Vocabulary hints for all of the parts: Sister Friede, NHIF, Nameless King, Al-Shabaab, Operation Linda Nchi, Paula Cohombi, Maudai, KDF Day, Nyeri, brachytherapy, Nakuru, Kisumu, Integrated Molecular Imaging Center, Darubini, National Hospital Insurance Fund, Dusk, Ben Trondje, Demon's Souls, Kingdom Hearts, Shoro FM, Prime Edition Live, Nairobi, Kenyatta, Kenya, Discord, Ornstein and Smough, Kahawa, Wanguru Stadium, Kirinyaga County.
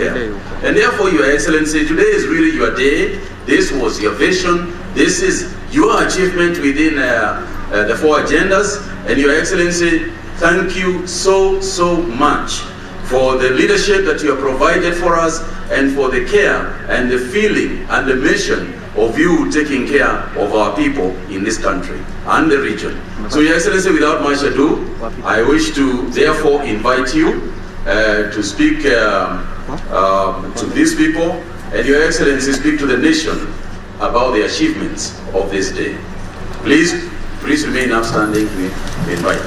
care. And therefore, Your Excellency, today is really your day. This was your vision. This is your achievement within the four agendas. And Your Excellency, thank you so, so much for the leadership that you have provided for us and for the care and the feeling and the mission of you taking care of our people in this country and the region. So, Your Excellency, without much ado, I wish to therefore invite you to speak to these people, and Your Excellency speak to the nation about the achievements of this day. Please remain upstanding. We invite.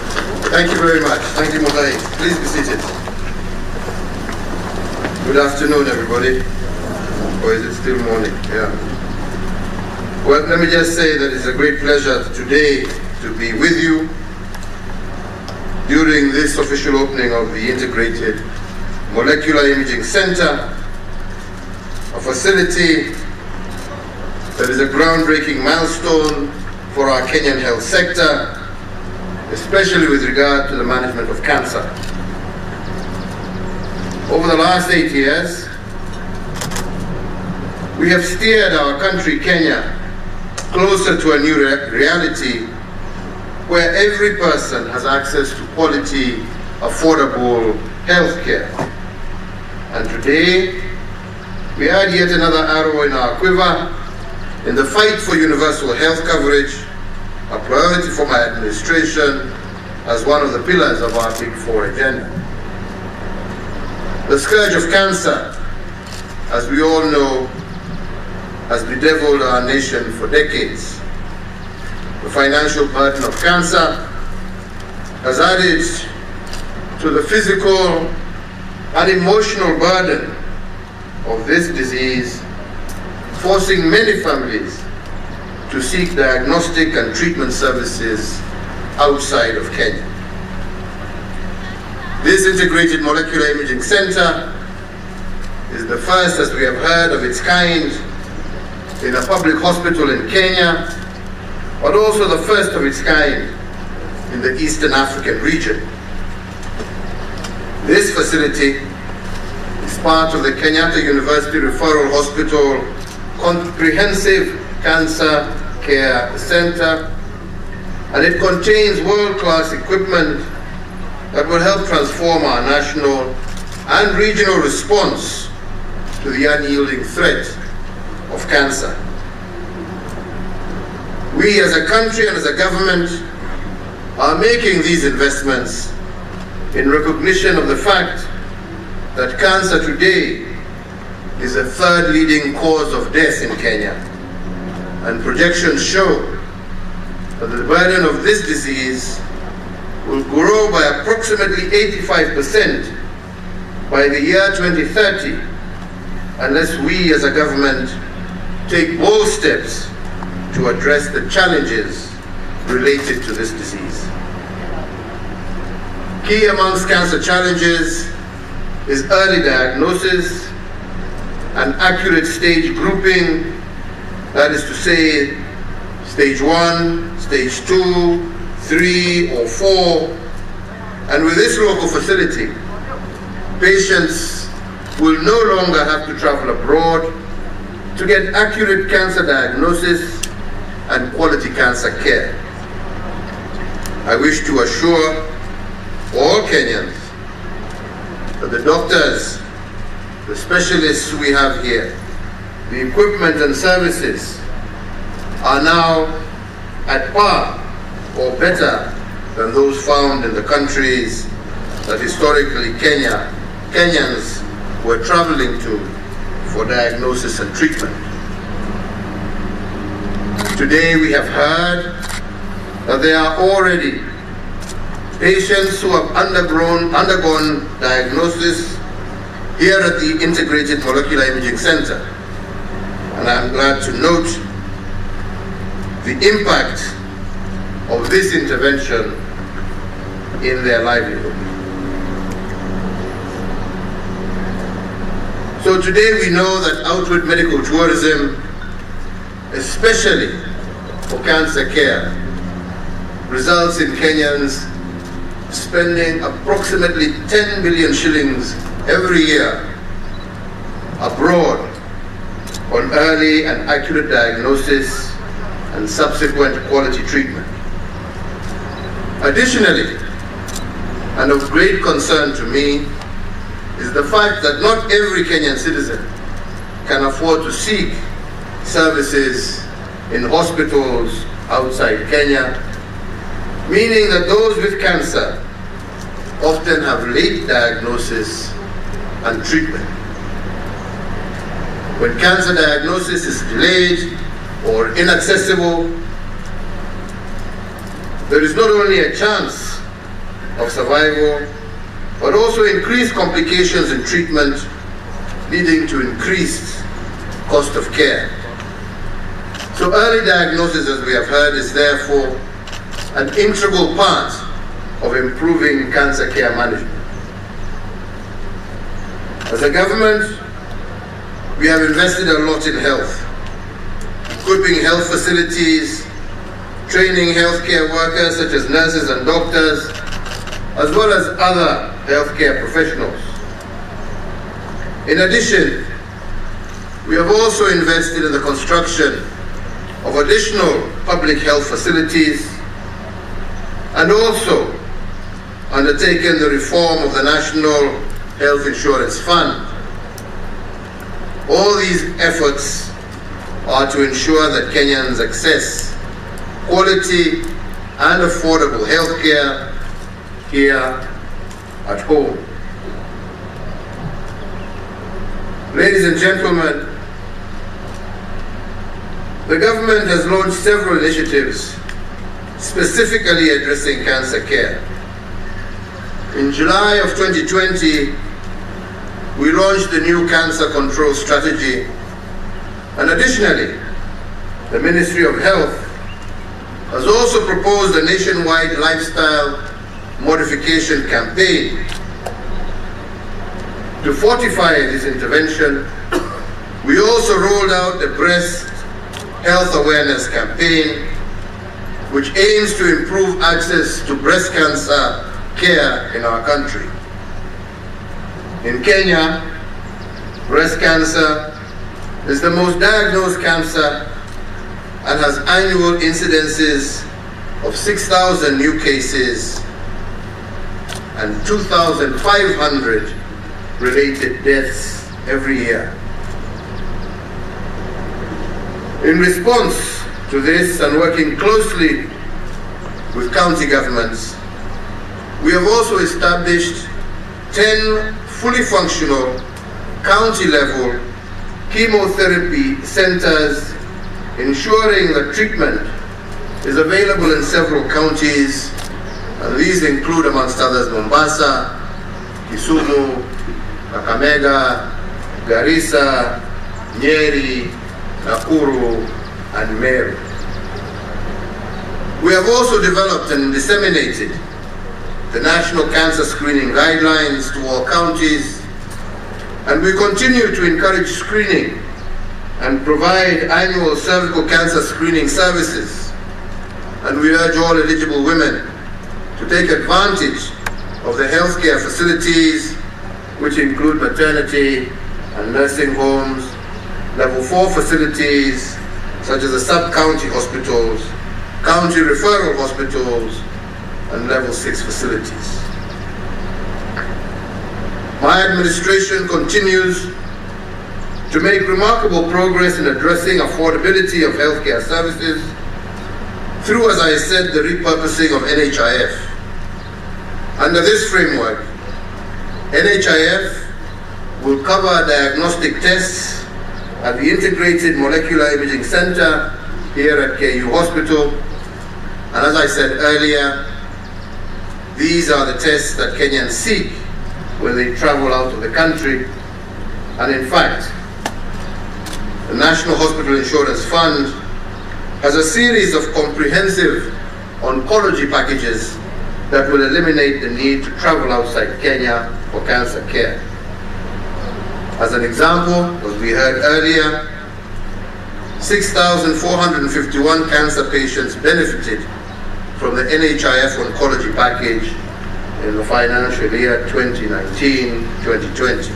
Thank you very much. Thank you, Maudai. Please be seated. Good afternoon, everybody. Or is it still morning? Yeah. Well, let me just say that it's a great pleasure today to be with you during this official opening of the Integrated Molecular Imaging Center, a facility that is a groundbreaking milestone for our Kenyan health sector, especially with regard to the management of cancer. Over the last 8 years, we have steered our country, Kenya, closer to a new reality where every person has access to quality, affordable health care. And today, we add yet another arrow in our quiver in the fight for universal health coverage, a priority for my administration as one of the pillars of our Big Four agenda. The scourge of cancer, as we all know, has bedeviled our nation for decades. The financial burden of cancer has added to the physical and emotional burden of this disease, forcing many families to seek diagnostic and treatment services outside of Kenya. This Integrated Molecular Imaging Center is the first, as we have heard, of its kind in a public hospital in Kenya, but also the first of its kind in the Eastern African region. This facility is part of the Kenyatta University Referral Hospital Comprehensive Cancer Care Center, and it contains world-class equipment that will help transform our national and regional response to the unyielding threat of cancer. We as a country and as a government are making these investments in recognition of the fact that cancer today is the third leading cause of death in Kenya, and projections show that the burden of this disease will grow by approximately 85% by the year 2030 unless we as a government take bold steps to address the challenges related to this disease. Key amongst cancer challenges is early diagnosis and accurate stage grouping, that is to say stage 1, stage 2, 3 or 4, and with this local facility, patients will no longer have to travel abroad to get accurate cancer diagnosis and quality cancer care. I wish to assure all Kenyans that the doctors, the specialists we have here, the equipment and services are now at par or better than those found in the countries that historically Kenyans were traveling to for diagnosis and treatment. Today we have heard that there are already patients who have undergone diagnosis here at the Integrated Molecular Imaging Center, and I'm glad to note the impact of this intervention in their livelihood. So today we know that outward medical tourism, especially for cancer care, results in Kenyans spending approximately 10 billion shillings every year early and accurate diagnosis and subsequent quality treatment. Additionally, and of great concern to me, is the fact that not every Kenyan citizen can afford to seek services in hospitals outside Kenya, meaning that those with cancer often have late diagnosis and treatment. When cancer diagnosis is delayed or inaccessible, there is not only a chance of survival, but also increased complications in treatment, leading to increased cost of care. So early diagnosis, as we have heard, is therefore an integral part of improving cancer care management. As a government, we have invested a lot in health, equipping health facilities, training healthcare workers such as nurses and doctors, as well as other healthcare professionals. In addition, we have also invested in the construction of additional public health facilities and also undertaken the reform of the National Health Insurance Fund. All these efforts are to ensure that Kenyans access quality and affordable healthcare here at home. Ladies and gentlemen, the government has launched several initiatives specifically addressing cancer care. In July of 2020, we launched the new cancer control strategy, and additionally, the Ministry of Health has also proposed a nationwide lifestyle modification campaign to fortify this intervention. We also rolled out the breast health awareness campaign, which aims to improve access to breast cancer care in our country. In Kenya, breast cancer is the most diagnosed cancer and has annual incidences of 6,000 new cases and 2,500 related deaths every year. In response to this, and working closely with county governments, we have also established 10 fully functional county-level chemotherapy centers, ensuring that treatment is available in several counties, and these include, amongst others, Mombasa, Kisumu, Kakamega, Garissa, Nyeri, Nakuru, and Meru. We have also developed and disseminated the National Cancer Screening Guidelines to all counties, and we continue to encourage screening and provide annual cervical cancer screening services, and we urge all eligible women to take advantage of the healthcare facilities, which include maternity and nursing homes, level 4 facilities such as the sub-county hospitals, county referral hospitals, and level 6 facilities. My administration continues to make remarkable progress in addressing affordability of healthcare services through, as I said, the repurposing of NHIF. Under this framework, NHIF will cover diagnostic tests at the Integrated Molecular Imaging Center here at KU Hospital. And as I said earlier, these are the tests that Kenyans seek when they travel out of the country. And in fact, the National Hospital Insurance Fund has a series of comprehensive oncology packages that will eliminate the need to travel outside Kenya for cancer care. As an example, as we heard earlier, 6,451 cancer patients benefited from the NHIF oncology package in the financial year 2019-2020.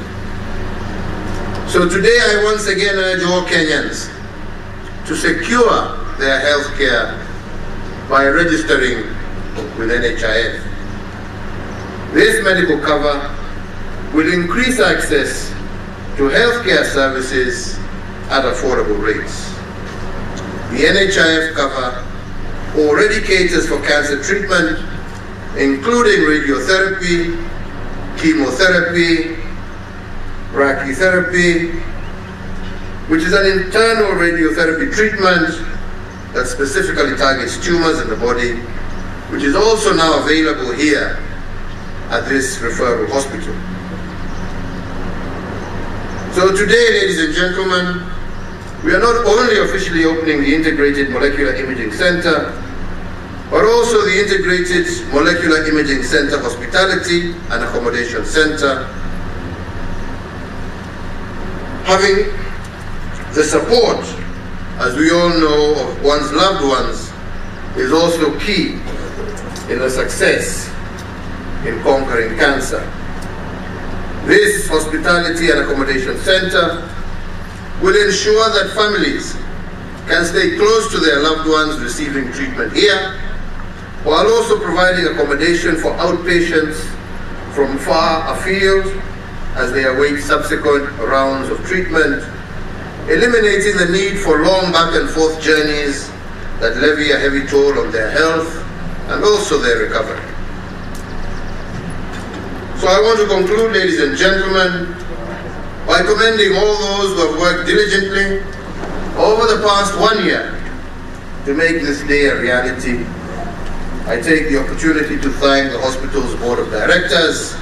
So So today I once again urge all Kenyans to secure their health care by registering with NHIF. This medical cover will increase access to healthcare services at affordable rates. The NHIF cover already caters for cancer treatment, including radiotherapy, chemotherapy, brachytherapy, which is an internal radiotherapy treatment that specifically targets tumors in the body, which is also now available here at this referral hospital. So today, ladies and gentlemen, we are not only officially opening the Integrated Molecular Imaging Center, but also the Integrated Molecular Imaging Center Hospitality and Accommodation Center, having the support, as we all know, of one's loved ones is also key in the success in conquering cancer. This Hospitality and Accommodation Center will ensure that families can stay close to their loved ones receiving treatment here, while also providing accommodation for outpatients from far afield as they await subsequent rounds of treatment, eliminating the need for long back and forth journeys that levy a heavy toll on their health and also their recovery. So I want to conclude, ladies and gentlemen, by commending all those who have worked diligently over the past 1 year to make this day a reality. I take the opportunity to thank the hospital's board of directors,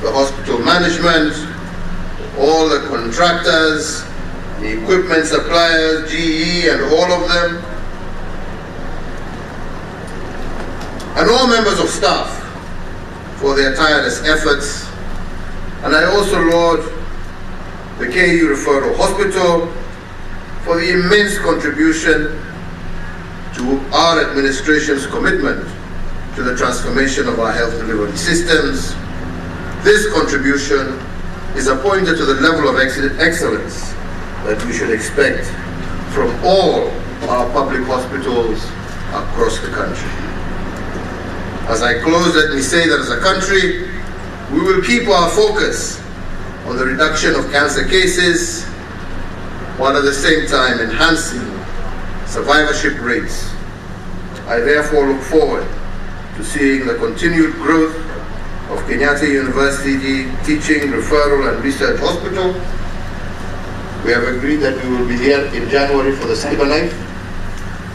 the hospital management, all the contractors, the equipment suppliers, GE, and all of them, and all members of staff for their tireless efforts. And I also laud the KU Referral Hospital for the immense contribution to our administration's commitment to the transformation of our health delivery systems. This contribution is appointed to the level of excellence that we should expect from all our public hospitals across the country. As I close, let me say that as a country, we will keep our focus on the reduction of cancer cases, while at the same time enhancing survivorship rates. I therefore look forward to seeing the continued growth of Kenyatta University Teaching, Referral and Research Hospital. We have agreed that we will be here in January for the Cyber Night.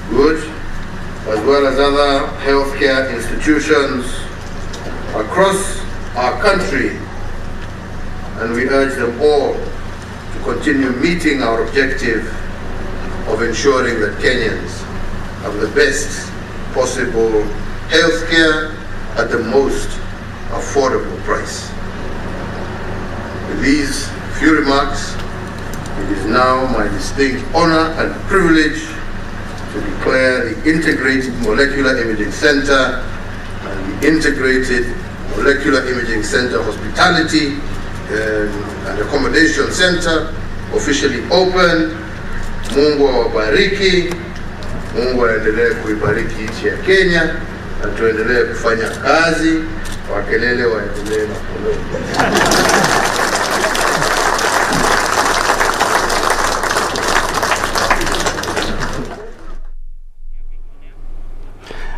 Good. As well as other healthcare institutions across our country, and we urge them all to continue meeting our objective of ensuring that Kenyans have the best possible healthcare at the most affordable price. With these few remarks, it is now my distinct honor and privilege to declare the Integrated Molecular Imaging Center and the Integrated Molecular Imaging Center Hospitality and Accommodation Center officially open. Mungu awabariki, Mungu aendelee kuibariki nchi ya Kenya, na tuendelee kufanya kazi, wakelele waendelee na kuendelea.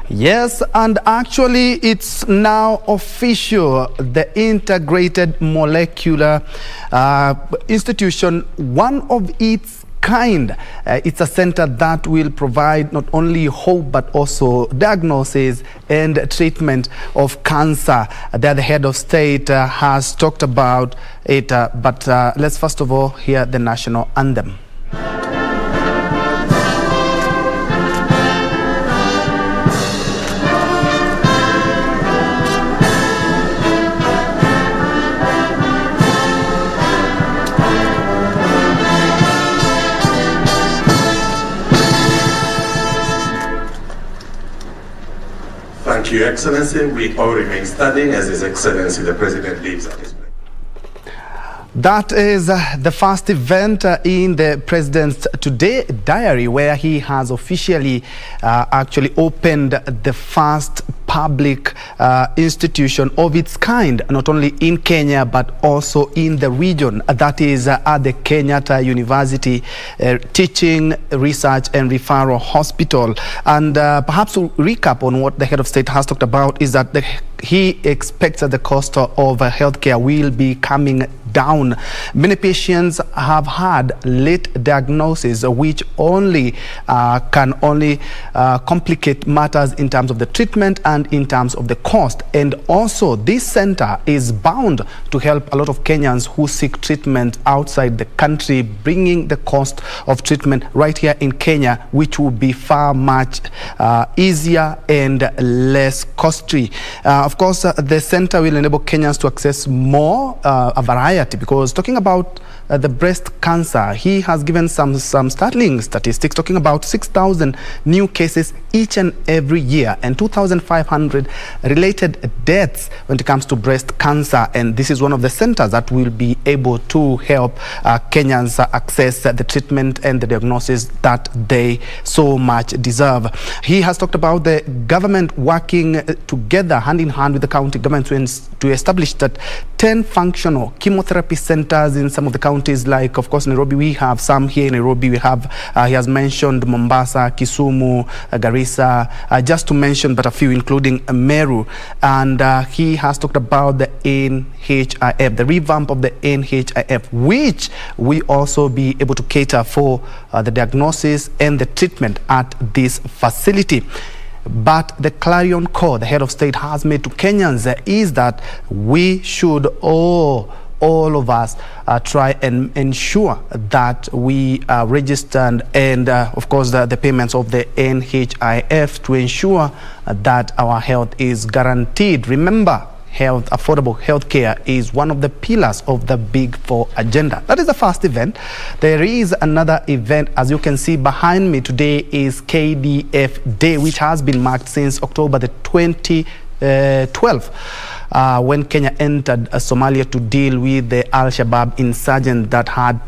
Yes, and actually it's now official. The Integrated Molecular Institution, one of its kind. It's a center that will provide not only hope but also diagnosis and treatment of cancer. That the head of state has talked about it, but let's first of all hear the national anthem. Thank you, Your Excellency. We all remain standing as His Excellency the President leaves at this place. That is the first event in the President's Today diary, where he has officially actually opened the first public institution of its kind, not only in Kenya but also in the region. That is at the Kenyatta University Teaching, Research and Referral Hospital. And perhaps we'll recap on what the head of state has talked about is that he expects that the cost of healthcare will be coming down. Many patients have had late diagnosis, which only can complicate matters in terms of the treatment and in terms of the cost. And also, this center is bound to help a lot of Kenyans who seek treatment outside the country, bringing the cost of treatment right here in Kenya, which will be far much easier and less costly. Of course, the center will enable Kenyans to access more a variety. Because talking about the breast cancer, he has given some startling statistics, talking about 6,000 new cases each and every year and 2,500 related deaths when it comes to breast cancer. And this is one of the centers that will be able to help Kenyans access the treatment and the diagnosis that they so much deserve. He has talked about the government working together hand in hand with the county government to establish that 10 functional chemotherapy centers in some of the counties, like of course Nairobi. We have some here in Nairobi. We have he has mentioned Mombasa, Kisumu, Garissa, just to mention but a few, including Meru. And he has talked about the NHIF, the revamp of the NHIF, which will also be able to cater for the diagnosis and the treatment at this facility. But the clarion call the head of state has made to Kenyans is that we should all of us try and ensure that we register and of course the payments of the NHIF to ensure that our health is guaranteed. Remember, affordable health care is one of the pillars of the Big 4 agenda. That is the first event. There is another event, as you can see behind me today, is KDF Day, which has been marked since October the 2012. When Kenya entered Somalia to deal with the Al-Shabaab insurgent that had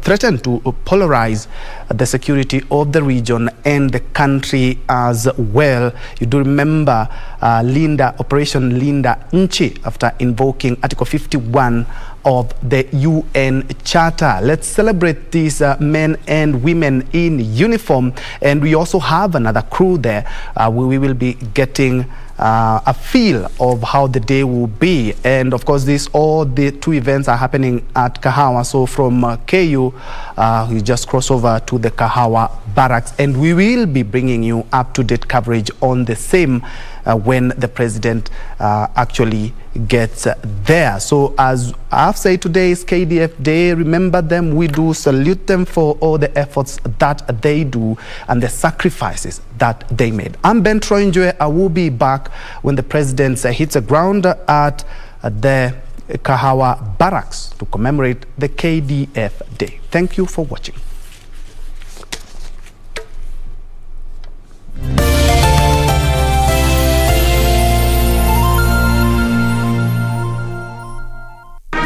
threatened to polarize the security of the region and the country as well. You do remember Operation Linda Nchi, after invoking Article 51 of the UN Charter. Let's celebrate these men and women in uniform. And we also have another crew there. We will be getting a feel of how the day will be. And of course, all the two events are happening at Kahawa. So from KU, you just cross over to the Kahawa barracks, and we will be bringing you up-to-date coverage on the same when the president actually gets there. So as I've said, today is KDF Day. Remember them. We do salute them for all the efforts that they do and the sacrifices that they made. I'm Ben Trondje. I will be back when the president hits the ground at the Kahawa barracks to commemorate the KDF Day. Thank you for watching.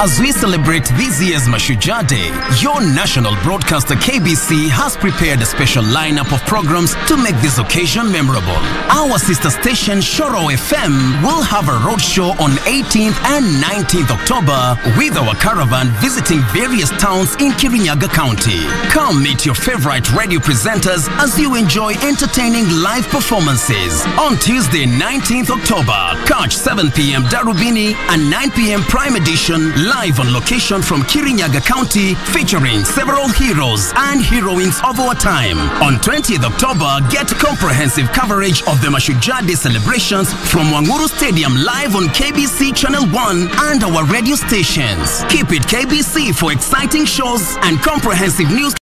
As we celebrate this year's Mashujaa Day, your national broadcaster KBC has prepared a special lineup of programs to make this occasion memorable. Our sister station Shoro FM will have a roadshow on 18th and 19th October with our caravan visiting various towns in Kirinyaga County. Come meet your favorite radio presenters as you enjoy entertaining live performances. On Tuesday, 19th October, catch 7 p.m. Darubini and 9 p.m. Prime Edition Live on location from Kirinyaga County, featuring several heroes and heroines of our time. On 20th October, get comprehensive coverage of the Mashujaa Day celebrations from Wanguru Stadium live on KBC Channel 1 and our radio stations. Keep it KBC for exciting shows and comprehensive news.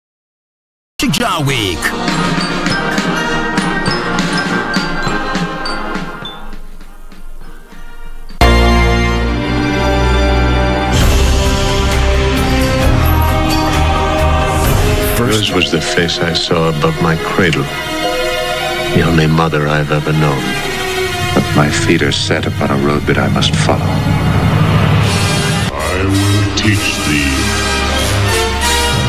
Mashujaa Week. Hers was the face I saw above my cradle, the only mother I've ever known. But my feet are set upon a road that I must follow. I will teach thee.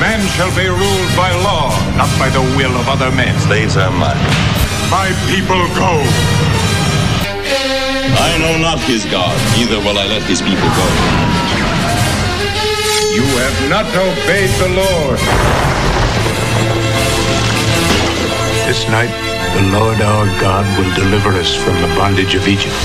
Man shall be ruled by law, not by the will of other men. Slaves are mine. My people go. I know not his God, neither will I let his people go. You have not obeyed the Lord. This night, the Lord our God will deliver us from the bondage of Egypt.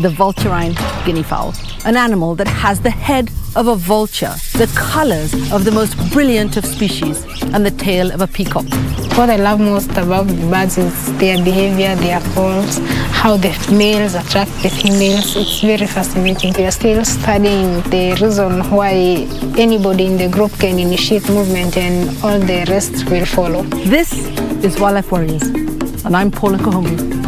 The vulturine guinea fowl, an animal that has the head of a vulture, the colors of the most brilliant of species, and the tail of a peacock. What I love most about birds is their behavior, their calls, how the males attract the females. It's very fascinating. We are still studying the reason why anybody in the group can initiate movement and all the rest will follow. This is Wildlife Warriors, and I'm Paula Cohombi.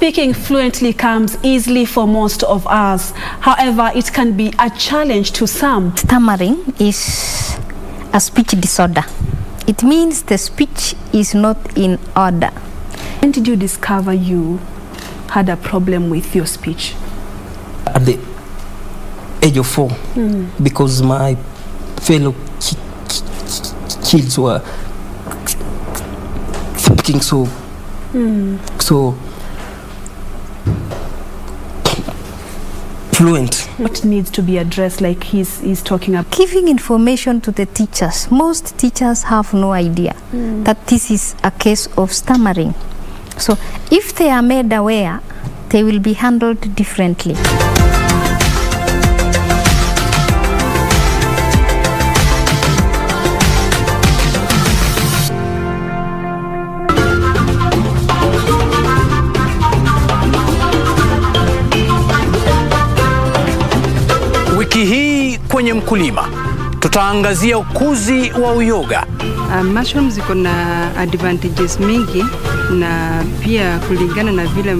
Speaking fluently comes easily for most of us. However, it can be a challenge to some. Stammering is a speech disorder. It means the speech is not in order. When did you discover you had a problem with your speech? At the age of 4, because my fellow kids were speaking so fluent. What needs to be addressed, like he's talking about? Giving information to the teachers. Most teachers have no idea that this is a case of stammering. So if they are made aware, they will be handled differently. Hii kwenye mkulima tutaangazia ukuzi wa uyoga. Mushrooms ziko na advantages mingi na pia kulingana na vile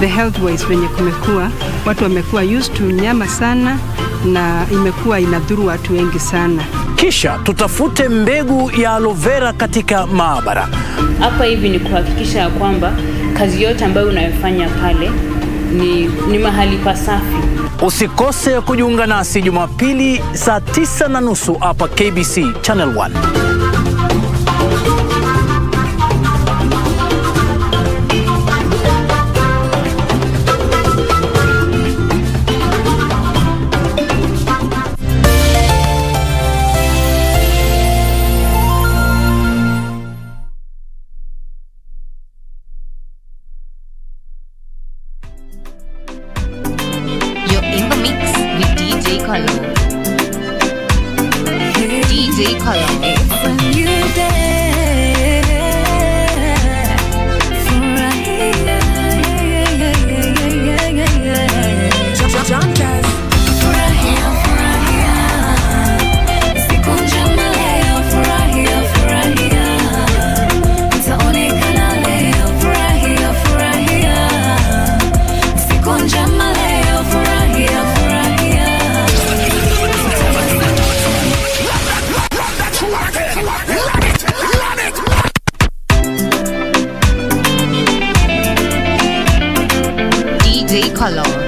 the health ways wenye kumekuwa watu wamekuwa used to nyama sana na imekuwa inadhuru watu wengi sana. Kisha tutafute mbegu ya aloe vera katika maabara. Hapa hivi ni kuhakikisha kwamba kazi yote ambayo unayofanya pale ni mahali pasafi. Usikose kujiunga nasi Jumapili saa 9:30 hapa KBC Channel 1. Hello.